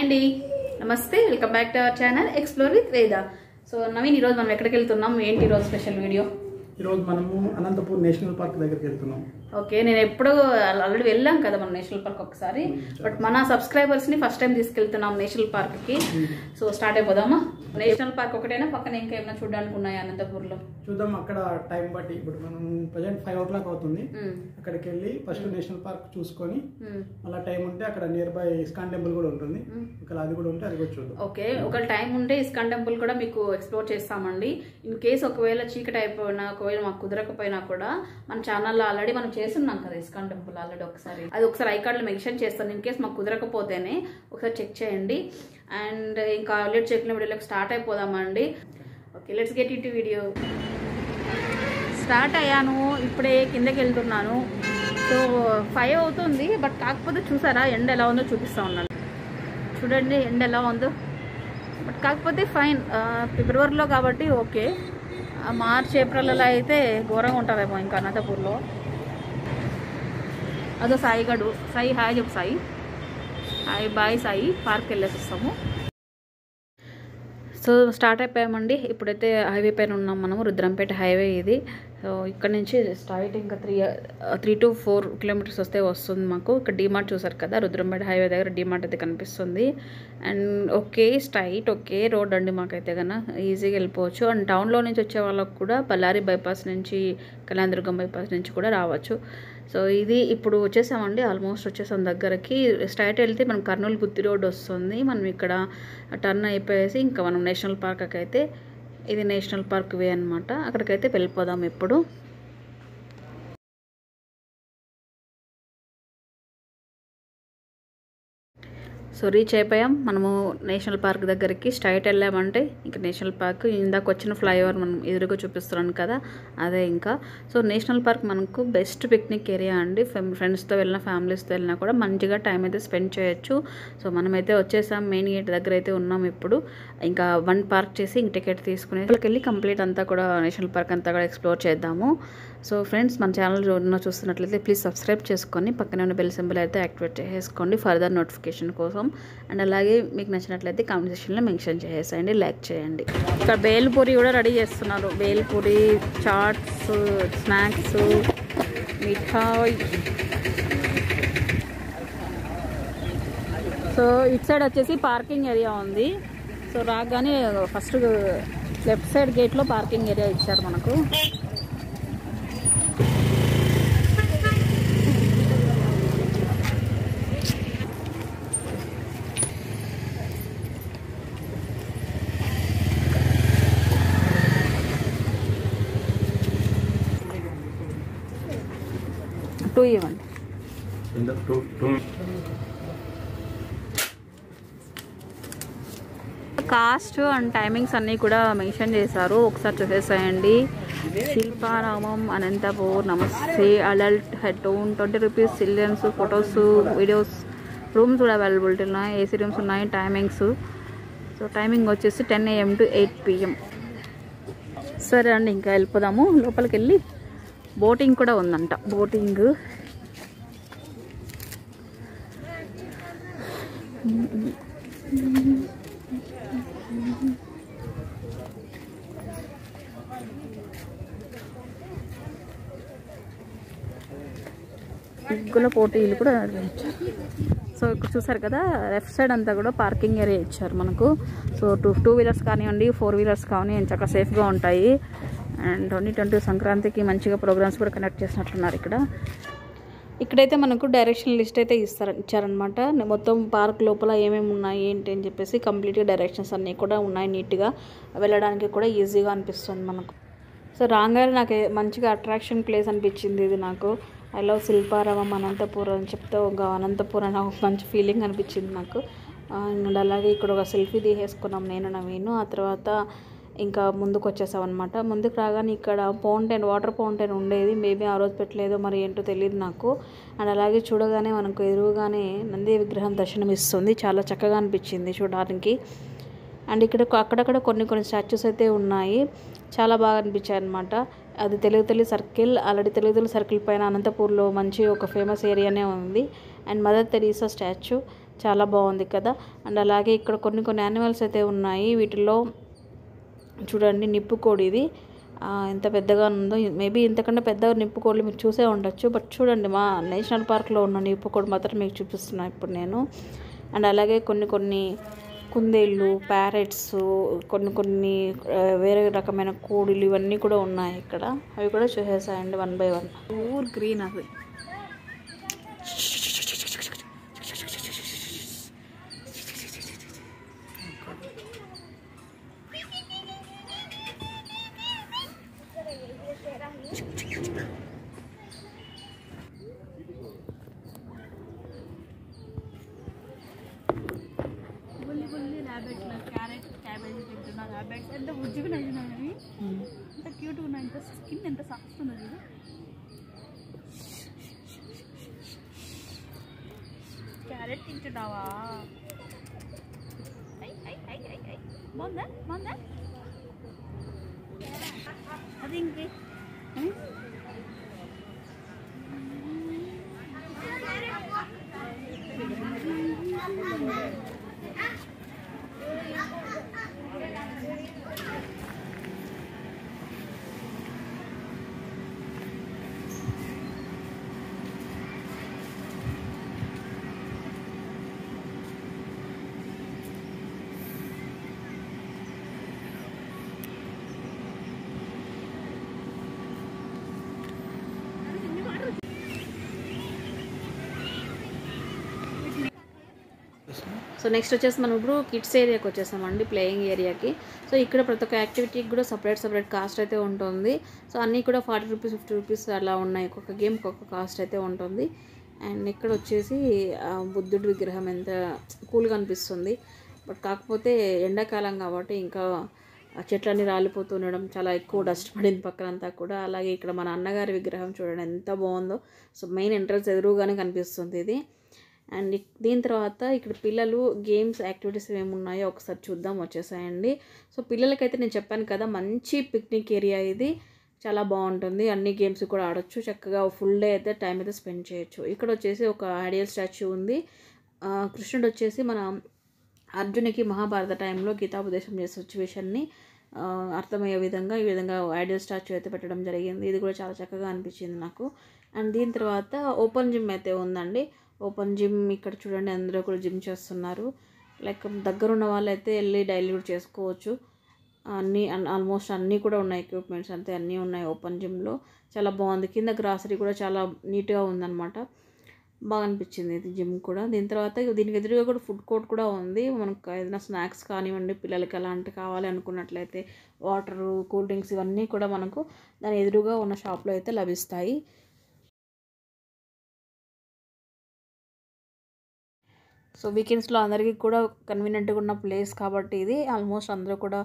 అండి నమస్తే welcome back to our channel explore with Veda. So Naveen, ఈరోజు మనం ఎక్కడికి వెళ్తున్నాం, ఏంటి ఈరోజు స్పెషల్ వీడియో? ఈరోజు మనము అనంతపూర్ నేషనల్ పార్క్ దగ్గరికి వెళ్తున్నాం. ఓకే, నేను ఎప్పుడో ఆల్రెడీ వెళ్ళాం కదా మనం నేషనల్ పార్క్ ఒకసారి, బట్ మన సబ్స్క్రైబర్స్ని ఫస్ట్ టైం తీసుకెళ్తున్నాం నేషనల్ పార్క్కి. సో స్టార్ట్ అయిపోదామా? నేషనల్ పార్క్ ఒకటేనా, పక్కన ఇంకా ఏమైనా చూడడానికి ఉన్నాయా అనంతపూర్లో? చూద్దాం, అక్కడ టైం బట్టి. ఇప్పుడు మనం ప్రజెంట్ 5 o'clock అవుతుంది, అక్కడికి వెళ్ళి ఫస్ట్ నేషనల్ పార్క్ చూసుకొని అలా టైం ఉంటే అక్కడ నియర్ బై ఇస్కాన్ టెంపుల్ కూడా ఉంటుంది, ఇక్కడ అది కూడా ఉంటే అది కూడా చూద్దాం. ఓకే, ఒకవేళ టైం ఉంటే ఇస్కాన్ టెంపుల్ కూడా మీకు ఎక్స్ప్లోర్ చేస్తామండి. ఇన్ కేసు ఒకవేళ చీకటి అయిపోయినా, ఒకవేళ మాకు కుదరకపోయినా కూడా మన ఛానల్లో ఆల్రెడీ మనం చేస్తున్నాం కదా ఇస్కాన్ టెంపుల్, ఆల్రెడీ ఒకసారి అది ఐ కార్డులో మెన్షన్ చేస్తాను. ఇన్ కేసు మాకు కుదరకపోతేనే ఒకసారి చెక్ చేయండి. అండ్ ఇంకా ఆల్రెడీ చెప్పిన వీడియోలోకి స్టార్ట్ అయిపోదామండి. Okay, let's get in to video. Start అయ్యాను, ఇప్పుడే కిందకి వెళ్తున్నాను. సో 5 అవుతుంది, బట్ కాకపోతే చూసారా ఎండ ఎలా ఉందో చూపిస్తూ ఉన్నాను. చూడండి ఎండ ఎలా ఉందో, బట్ కాకపోతే ఫైన్. ఫిబ్రవరిలో కాబట్టి ఓకే, మార్చ్ ఏప్రిల్లో అయితే ఘోరంగా ఉంటుందేమో. ఇంకా అనంతపూర్లో అదో సాయి గడు, సాయి హాయ్ చెప్పు, సాయి హాయ్ బాయ్ సాయి. పార్క్కి వెళ్ళేసి వస్తాము. సో స్టార్ట్ అయిపోయామండి. ఇప్పుడైతే హైవే పైన ఉన్నాం మనము, రుద్రంపేట హైవే ఇది. సో ఇక్కడ నుంచి స్ట్రైట్ ఇంకా 3 to 4 kilometers వస్తే వస్తుంది మాకు. ఇక్కడ డీమార్ట్ చూసారు కదా, రుద్రంపేట హైవే దగ్గర డీమార్ట్ అయితే కనిపిస్తుంది. అండ్ ఒకే స్ట్రైట్ ఒకే రోడ్ అండి మాకైతే కనుక, ఈజీగా వెళ్ళిపోవచ్చు. అండ్ టౌన్లో నుంచి వచ్చే వాళ్ళకు కూడా బళ్ళారి బైపాస్ నుంచి, కళ్యాణదుర్గం బైపాస్ నుంచి కూడా రావచ్చు. సో ఇది ఇప్పుడు వచ్చేసామండి, ఆల్మోస్ట్ వచ్చేసాం దగ్గరకి. స్ట్రైట్ వెళ్తే మనం కర్నూలు గుత్తి రోడ్ వస్తుంది. మనం ఇక్కడ టర్న్ అయిపోయేసి ఇంకా మనం నేషనల్ పార్క్కి అయితే, ఇది నేషనల్ పార్క్ వే అనమాట, అక్కడికైతే వెళ్ళిపోదాం ఇప్పుడు. సో రీచ్ అయిపోయాం మనము నేషనల్ పార్క్ దగ్గరికి. స్ట్రైట్ వెళ్ళామంటే ఇంకా నేషనల్ పార్క్, ఇందాక వచ్చిన ఫ్లైఓవర్ మనం ఎదురుగా చూపిస్తున్నాను కదా అదే ఇంకా. సో నేషనల్ పార్క్ మనకు బెస్ట్ పిక్నిక్ ఏరియా అండి. ఫ్రెండ్స్తో వెళ్ళినా ఫ్యామిలీస్తో వెళ్ళినా కూడా మంచిగా టైం అయితే స్పెండ్ చేయొచ్చు. సో మనమైతే వచ్చేసాం, మెయిన్ గేట్ దగ్గర అయితే ఉన్నాం ఇప్పుడు. ఇంకా వన్ పార్క్ చేసి ఇంక టికెట్ తీసుకునే వెళ్ళి కంప్లీట్ అంతా కూడా నేషనల్ పార్క్ అంతా కూడా ఎక్స్ప్లోర్ చేద్దాము. సో ఫ్రెండ్స్, మన ఛానల్ చూస్తున్నట్లయితే ప్లీజ్ సబ్స్క్రైబ్ చేసుకొని పక్కనే ఉన్న బెల్ సింబల్ అయితే యాక్టివేట్ చేసుకోండి ఫర్దర్ నోటిఫికేషన్ కోసం. అండ్ అలాగే మీకు నచ్చినట్లయితే కామెంట్ సెక్షన్లో మెన్షన్ చేసేయండి, లైక్ చేయండి. ఇక్కడ బేల్పూరి కూడా రెడీ చేస్తున్నారు, బేల్పూరి, చాట్స్, స్నాక్స్, మిఠాయి. సో ఇటు సైడ్ వచ్చేసి పార్కింగ్ ఏరియా ఉంది. సో రాగానే ఫస్ట్ లెఫ్ట్ సైడ్ గేట్లో పార్కింగ్ ఏరియా ఇచ్చారు మనకు. కాస్ట్ అండ్ టైమింగ్స్ అన్నీ కూడా మెన్షన్ చేశారు, ఒకసారి చూసేసేయండి. శిల్పారామం అనంతపూర్, నమస్తే, adult head tone, 20 rupees, children's photos videos, rooms కూడా అవైలబిలిటీ ఉన్నాయి, ఏసీ రూమ్స్ ఉన్నాయి, టైమింగ్స్. సో టైమింగ్ వచ్చేసి 10 AM to 8 PM. సరే అండి, ఇంకా వెళ్ళిపోదాము లోపలికి. వెళ్ళి బోటింగ్ కూడా ఉందంట, బోటింగ్. ఇగ్గుల పోటీలు కూడా. సో ఇక్కడ చూసారు కదా, లెఫ్ట్ సైడ్ అంతా కూడా పార్కింగ్ ఏరియా ఇచ్చారు మనకు. సో టూ వీలర్స్ కానివ్వండి, 4 wheelers కానివ్వండి, చాలా సేఫ్గా ఉంటాయి. అండ్ 2020 సంక్రాంతికి మంచిగా ప్రోగ్రామ్స్ కూడా కండక్ట్ చేసినట్లున్నారు ఇక్కడ. ఇక్కడైతే మనకు డైరెక్షన్ లిస్ట్ అయితే ఇచ్చారనమాట. మొత్తం పార్క్ లోపల ఏమేమి ఉన్నాయి ఏంటి అని చెప్పేసి కంప్లీట్గా డైరెక్షన్స్ అన్నీ కూడా ఉన్నాయి నీట్గా, వెళ్ళడానికి కూడా ఈజీగా అనిపిస్తుంది మనకు. సో రాగానే నాకు మంచిగా అట్రాక్షన్ ప్లేస్ అనిపించింది ఇది నాకు. ఐ లవ్ శిల్పారామం అనంతపూర్ అని చెప్తే ఒక అనంతపూర్ అనే ఒక మంచి ఫీలింగ్ అనిపించింది నాకు. అండ్ అలాగే ఇక్కడ ఒక సెల్ఫీ తీసేసుకున్నాం నేను నవీను. ఆ తర్వాత ఇంకా ముందుకు వచ్చేసాం అనమాట. ముందుకు రాగానే ఇక్కడ ఫౌంటైన్, వాటర్ ఫౌంటైన్ ఉండేది, మేబీ ఆ రోజు పెట్టలేదో మరి ఏంటో తెలియదు నాకు. అండ్ అలాగే చూడగానే మనకు ఎదురుగానే నంది విగ్రహం దర్శనం ఇస్తుంది, చాలా చక్కగా అనిపించింది చూడడానికి. అండ్ ఇక్కడ అక్కడక్కడ కొన్ని స్టాచ్యూస్ అయితే ఉన్నాయి, చాలా బాగా అనిపించాయి అనమాట. అది తెలుగుతల్లి సర్కిల్, ఆల్రెడీ తెలుగుతల్లి సర్కిల్ పైన అనంతపూర్లో మంచి ఒక ఫేమస్ ఏరియానే ఉంది. అండ్ మదర్ తెరీసా స్టాచ్యూ, చాలా బాగుంది కదా. అండ్ అలాగే ఇక్కడ కొన్ని కొన్ని యానిమల్స్ అయితే ఉన్నాయి. వీటిలో చూడండి నిప్పుకోడి, ఇది ఎంత పెద్దగా ఉందో. మేబీ ఇంతకంటే పెద్ద నిప్పుకోళ్ళు మీరు చూసే ఉండొచ్చు, బట్ చూడండి మా నేషనల్ పార్క్లో ఉన్న నిప్పుకోడి మాత్రం మీకు చూపిస్తున్నాను ఇప్పుడు నేను. అండ్ అలాగే కొన్ని కొన్ని కుందేళ్ళు, ప్యారెట్స్, కొన్ని కొన్ని వేరే రకమైన కోడులు ఇవన్నీ కూడా ఉన్నాయి ఇక్కడ. అవి కూడా చూసేసాయండి one by one. Pure green అవి. క్యారెట్ తింటున్నావా? బాగుందా బాగుందా అది ఇంకే. సో నెక్స్ట్ వచ్చేసి మనం ఇప్పుడు కిడ్స్ ఏరియాకి వచ్చేసామండి, ప్లేయింగ్ ఏరియాకి. సో ఇక్కడ ప్రతి ఒక్క యాక్టివిటీకి కూడా సపరేట్ సపరేట్ కాస్ట్ అయితే ఉంటుంది. సో అన్నీ కూడా ₹40 ₹50 అలా ఉన్నాయి. ఒక్కొక్క గేమ్ ఒక్కొక్క కాస్ట్ అయితే ఉంటుంది. అండ్ ఇక్కడ వచ్చేసి బుద్ధుడి విగ్రహం ఎంత కూల్గా అనిపిస్తుంది, బట్ కాకపోతే ఎండాకాలం కాబట్టి ఇంకా చెట్లన్నీ రాలిపోతుండడం, చాలా ఎక్కువ డస్ట్ పడింది పక్కనంతా కూడా. అలాగే ఇక్కడ మన అన్నగారి విగ్రహం చూడండి ఎంత బాగుందో. సో మెయిన్ ఎంట్రన్స్ ఎదురుగానే కనిపిస్తుంది ఇది. అండ్ దీని తర్వాత ఇక్కడ పిల్లలు గేమ్స్ యాక్టివిటీస్ ఏమి ఉన్నాయో ఒకసారి చూద్దాం వచ్చేసాయండి. సో పిల్లలకైతే నేను చెప్పాను కదా మంచి పిక్నిక్ ఏరియా ఇది, చాలా బాగుంటుంది. అన్ని గేమ్స్ కూడా ఆడొచ్చు చక్కగా, ఫుల్ డే అయితే టైం అయితే స్పెండ్ చేయొచ్చు. ఇక్కడ వచ్చేసి ఒక ఐడియల్ స్టాచ్యూ ఉంది. కృష్ణుడు వచ్చేసి మన అర్జునికి మహాభారత టైంలో గీతాపదేశం చేసే సిచ్యువేషన్ని అర్థమయ్యే విధంగా ఈ విధంగా ఐడియల్ స్టాచ్యూ అయితే పెట్టడం జరిగింది. ఇది కూడా చాలా చక్కగా అనిపించింది నాకు. అండ్ దీని తర్వాత ఓపెన్ జిమ్ అయితే ఉందండి. ఓపెన్ జిమ్ ఇక్కడ చూడండి అందరూ కూడా జిమ్ చేస్తున్నారు. లైక్ దగ్గరున్న వాళ్ళు అయితే వెళ్ళి డైలీ కూడా చేసుకోవచ్చు. అన్నీ ఆల్మోస్ట్ అన్నీ కూడా ఉన్నాయి, ఎక్విప్మెంట్స్ అంతే అన్నీ ఉన్నాయి ఓపెన్ జిమ్లో. చాలా బాగుంది. కింద గ్రాసరీ కూడా చాలా నీట్గా ఉందన్నమాట, బాగా అనిపించింది ఇది జిమ్ కూడా. దీని తర్వాత దీనికి ఎదురుగా కూడా ఫుడ్ కోర్ట్ కూడా ఉంది. మనకు ఏదైనా స్నాక్స్ కానివ్వండి, పిల్లలకి అలాంటి కావాలి అనుకున్నట్లయితే వాటరు, కూల్ డ్రింక్స్ ఇవన్నీ కూడా మనకు దాని ఎదురుగా ఉన్న షాప్లో అయితే లభిస్తాయి. సో వీకెండ్స్లో అందరికీ కూడా కన్వీనియంట్గా ఉన్న ప్లేస్ కాబట్టి ఇది. ఆల్మోస్ట్ అందరూ కూడా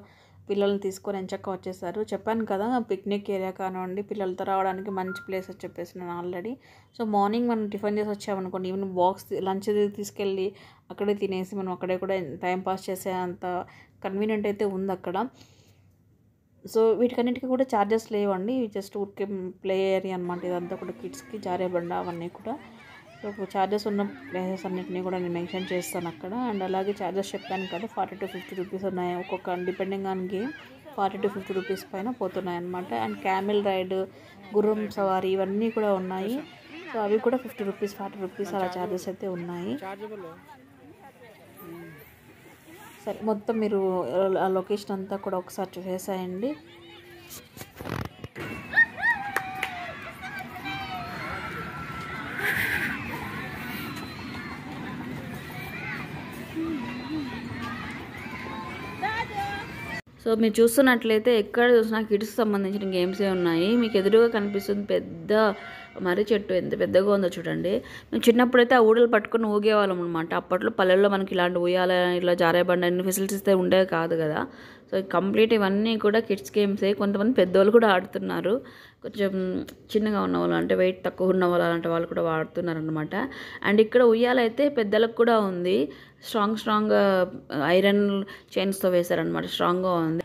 పిల్లల్ని తీసుకొని ఎంచక్క వచ్చేసారు. చెప్పాను కదా పిక్నిక్ ఏరియా కానివ్వండి, పిల్లలతో రావడానికి మంచి ప్లేస్ అని చెప్పేసి నేను ఆల్రెడీ. సో మార్నింగ్ మనం టిఫిన్ చేసి వచ్చామనుకోండి, ఈవెన్ బాక్స్ లంచ్ తీసుకెళ్ళి అక్కడే తినేసి మనం అక్కడే కూడా టైం పాస్ చేసే అంత కన్వీనియంట్ అయితే ఉంది అక్కడ. సో వీటికన్నిటికీ కూడా ఛార్జెస్ లేవండి, జస్ట్ ఊరికే ప్లే ఏరియా అనమాట ఇదంతా కూడా. కిడ్స్కి జారే బండ అవన్నీ కూడా ఛార్జెస్ ఉన్న ప్లేసెస్ అన్నింటినీ కూడా నేను మెన్షన్ చేస్తాను అక్కడ. అండ్ అలాగే ఛార్జెస్ చెప్పాను కదా ₹40 to ₹50 ఉన్నాయి ఒక్కొక్క, డిపెండింగ్ ఆన్ గేమ్ ₹40 to ₹50 పైన పోతున్నాయి అన్నమాట. అండ్ క్యామెల్ రైడ్, గుర్రం సవారీ ఇవన్నీ కూడా ఉన్నాయి. సో అవి కూడా ₹50 ₹40 అలా ఛార్జెస్ అయితే ఉన్నాయి. సరే మొత్తం మీరు ఆ లొకేషన్ అంతా కూడా ఒకసారి చూసేసాయండి. సో మీరు చూస్తున్నట్లయితే ఎక్కడ చూసినా కిడ్స్ సంబంధించిన గేమ్సే ఉన్నాయి. మీకు ఎదురుగా కనిపిస్తుంది పెద్ద మర్రి చెట్టు, ఎంత పెద్దగా ఉందో చూడండి. మేము చిన్నప్పుడైతే ఆ ఊడలు పట్టుకొని ఊగేవాళ్ళం అనమాట. అప్పట్లో పల్లెల్లో మనకి ఇలాంటి ఉయ్యాల, ఇలా జారేబండ అన్ని ఫెసిలిటీస్ అయితే ఉండేవి కాదు కదా. సో కంప్లీట్ ఇవన్నీ కూడా కిడ్స్ గేమ్సే. కొంతమంది పెద్దవాళ్ళు కూడా ఆడుతున్నారు, కొంచెం చిన్నగా ఉన్నవాళ్ళు అంటే వెయిట్ తక్కువ ఉన్నవాళ్ళు అలాంటి వాళ్ళు కూడా ఆడుతున్నారు అనమాట. అండ్ ఇక్కడ ఉయ్యాలైతే పెద్దలకు కూడా ఉంది, స్ట్రాంగ్ ఐరన్ చైన్స్తో వేశారనమాట, స్ట్రాంగ్గా ఉంది.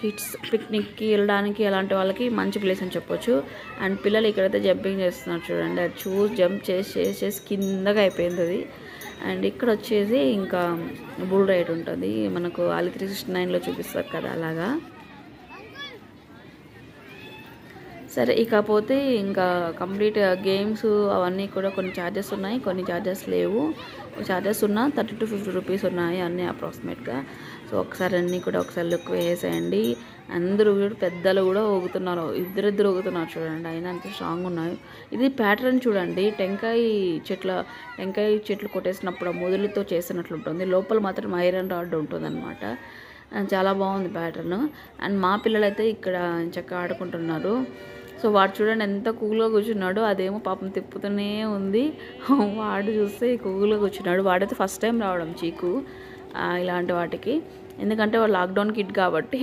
కిడ్స్ పిక్నిక్ కి వెళ్ళడానికి అలాంటి వాళ్ళకి మంచి ప్లేస్ అని చెప్పొచ్చు. అండ్ పిల్లలు ఇక్కడైతే జంపింగ్ చేస్తున్నారు చూడండి, అది చూసి జంప్ చేసి కిందగా అయిపోయింది అది. అండ్ ఇక్కడ వచ్చేసి ఇంకా బుల్ రైడ్ ఉంటుంది మనకు అలీ 369లో చూపిస్తారు కదా అలాగా. సరే ఇకపోతే ఇంకా కంప్లీట్ గేమ్స్ అవన్నీ కూడా కొన్ని ఛార్జెస్ ఉన్నాయి, కొన్ని ఛార్జెస్ లేవు. ఛార్జెస్ ఉన్నా 30 to 50 రూపీస్ ఉన్నాయి అన్నీ అప్రాక్సిమేట్గా. సో ఒకసారి అన్నీ కూడా ఒకసారి లుక్ వేసేయండి. అందరూ పెద్దలు కూడా ఊగుతున్నారు, ఇద్దరిద్దరు ఊగుతున్నారు చూడండి, అయినా అంత స్ట్రాంగ్ ఉన్నాయి. ఇది ప్యాటర్న్ చూడండి, టెంకాయ చెట్లు కొట్టేసినప్పుడు మొదలుతో చేసినట్లు ఉంటుంది, లోపల మాత్రం ఐరన్ రాడ్ ఉంటుంది అనమాట. చాలా బాగుంది ప్యాటర్న్. అండ్ మా పిల్లలైతే ఇక్కడ చక్కగా ఆడుకుంటున్నారు. సో వాడు చూడండి ఎంత కూల్గా కూర్చున్నాడు, అదేమో పాపం తిప్పుతూనే ఉంది. వాడు చూస్తే కూల్గా కూర్చున్నాడు, వాడైతే ఫస్ట్ టైం రావడం చీకు ఇలాంటి వాటికి, ఎందుకంటే వాడు లాక్డౌన్ కిడ్ కాబట్టి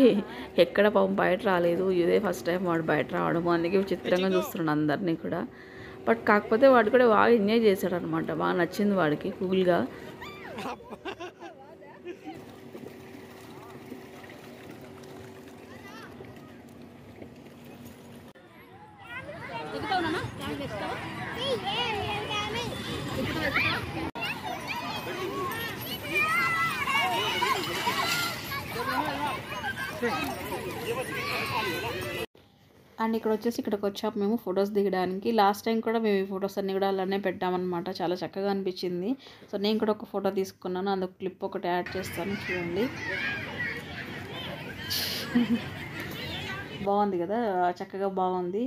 ఎక్కడ పాపం బయట రాలేదు, ఇదే ఫస్ట్ టైం వాడు బయట రావడము, అందుకే చిత్రంగా చూస్తున్నాడు అందరినీ కూడా. బట్ కాకపోతే వాడు కూడా బాగా ఎంజాయ్ చేశాడు అనమాట, బాగా నచ్చింది వాడికి కూల్గా. అండ్ ఇక్కడికి వచ్చాము మేము ఫొటోస్ దిగడానికి. లాస్ట్ టైం కూడా మేము ఈ ఫొటోస్ అన్నీ కూడా అలానే పెట్టామన్నమాట, చాలా చక్కగా అనిపించింది. సో నేను కూడా ఒక ఫోటో తీసుకున్నాను, అందుకు క్లిప్ ఒకటి యాడ్ చేస్తాను చూడండి. బాగుంది కదా, చక్కగా బాగుంది.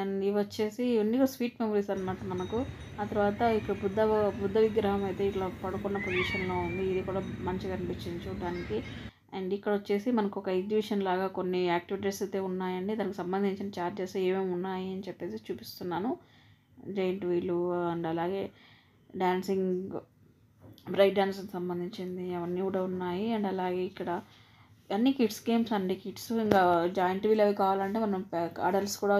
అండ్ ఇవి వచ్చేసి ఇవన్నీ కూడా స్వీట్ మెమరీస్ అనమాట మనకు. ఆ తర్వాత ఇక్కడ బుద్ధ విగ్రహం అయితే ఇట్లా పడుకున్న పొజిషన్లో ఉంది, ఇది కూడా మంచిగా అనిపించింది చూడడానికి. అండ్ ఇక్కడ వచ్చేసి మనకు ఒక ఎగ్జిబిషన్ లాగా కొన్ని యాక్టివిటీస్ అయితే ఉన్నాయండి, దానికి సంబంధించిన ఛార్జెస్ ఏమేమి ఉన్నాయి అని చెప్పేసి చూపిస్తున్నాను. జైంట్ వీలు అండ్ అలాగే డ్యాన్సింగ్, బ్రైట్ డ్యాన్స్కి సంబంధించింది అవన్నీ కూడా ఉన్నాయి. అండ్ అలాగే ఇక్కడ అన్ని కిడ్స్ గేమ్స్ అండి, కిడ్స్ ఇంకా జాయింట్ వీల్ అవి కావాలంటే మనం అడల్ట్స్ కూడా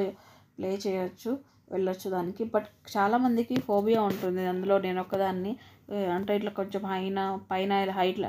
ప్లే చేయొచ్చు, వెళ్ళొచ్చు దానికి. బట్ చాలామందికి ఫోబియా ఉంటుంది, అందులో నేను ఒకదాన్ని. అంటే ఇట్లా కొంచెం పైన హైట్లో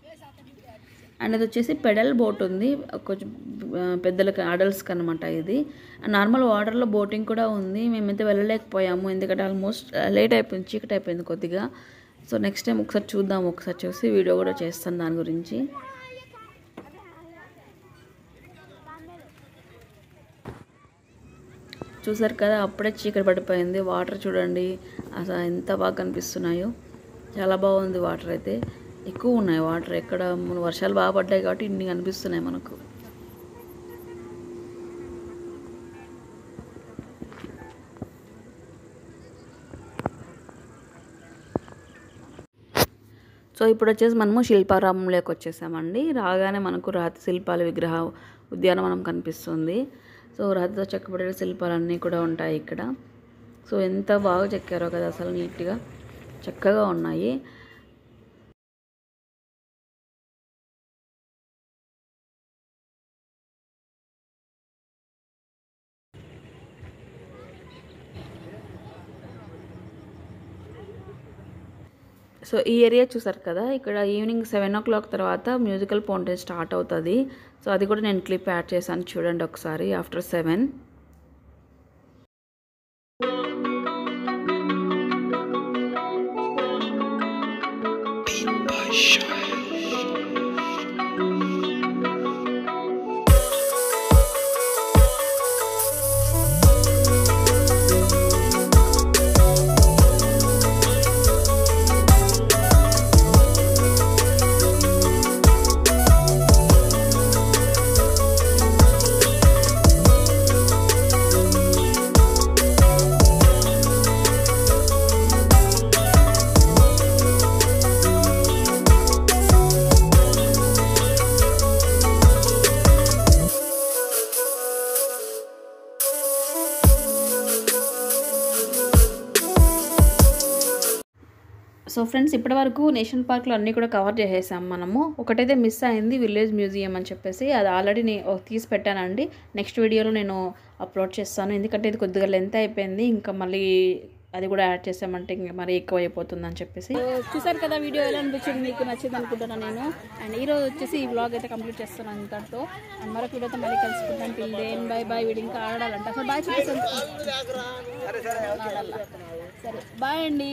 అండ్ అది వచ్చేసి పెడల్ బోట్ ఉంది, కొంచెం పెద్దలకు అడల్ట్స్కి అనమాట ఇది. నార్మల్ వాటర్లో బోటింగ్ కూడా ఉంది, మేమైతే వెళ్ళలేకపోయాము ఎందుకంటే ఆల్మోస్ట్ లేట్ అయిపోయింది, చీకటి అయిపోయింది కొద్దిగా. సో నెక్స్ట్ టైం ఒకసారి చూద్దాము, ఒకసారి చూసి వీడియో కూడా చేస్తాను దాని గురించి. చూసారు కదా అప్పుడే చీకటి పడిపోయింది, వాటర్ చూడండి అసలు ఎంత బాగా కనిపిస్తున్నాయో, చాలా బాగుంది. వాటర్ అయితే ఎక్కువ ఉన్నాయి, వాటర్ ఎక్కడ వర్షాలు బాగా పడ్డాయి కాబట్టి ఇన్ని కనిపిస్తున్నాయి మనకు. సో ఇప్పుడు వచ్చేసి మనము శిల్పారామంలోకి వచ్చేసామండి. రాగానే మనకు రాతి శిల్పాల విగ్రహ ఉద్యానవనం కనిపిస్తుంది. సో రాతితో చెక్కబడిన శిల్పాలన్నీ కూడా ఉంటాయి ఇక్కడ. సో ఎంత బాగా చెక్కారో కదా, అసలు నీట్గా చక్కగా ఉన్నాయి. సో ఈ ఏరియా చూసారు కదా, ఇక్కడ ఈవినింగ్ 7 o'clock తర్వాత మ్యూజికల్ ఫౌంటైన్ స్టార్ట్ అవుతుంది. సో అది కూడా నేను క్లిప్ యాడ్ చేశాను చూడండి ఒకసారి, after 7. So friends, ippadi Nation Park lo anni kuda cover chesam manamu. Okateythe miss ayindi village museum ani cheppesi adi already nenu teesi pettanandi. Next video lo nenu upload chestanu endukante idi koddiga length ayipoyindi inka malli అది కూడా add చేసామంటే మరి ఎక్కువ అయిపోతుంది అని చెప్పేసి చూసారు కదా వీడియో ఎలా అనిపించింది మీకు నచ్చింది అనుకుంటున్నాను నేను అండ్ ఈ రోజు వచ్చేసి ఈ వ్లాగ్ అయితే కంప్లీట్ చేస్తున్నాను అంతతో అండ్ మరొక వీడియోతో మళ్ళీ కలుసుకుందాం టిల్ దెన్ బై బై వీడి ఇంకా ఆడాలంట సో బై చెప్పేసాను సరే బై అండి.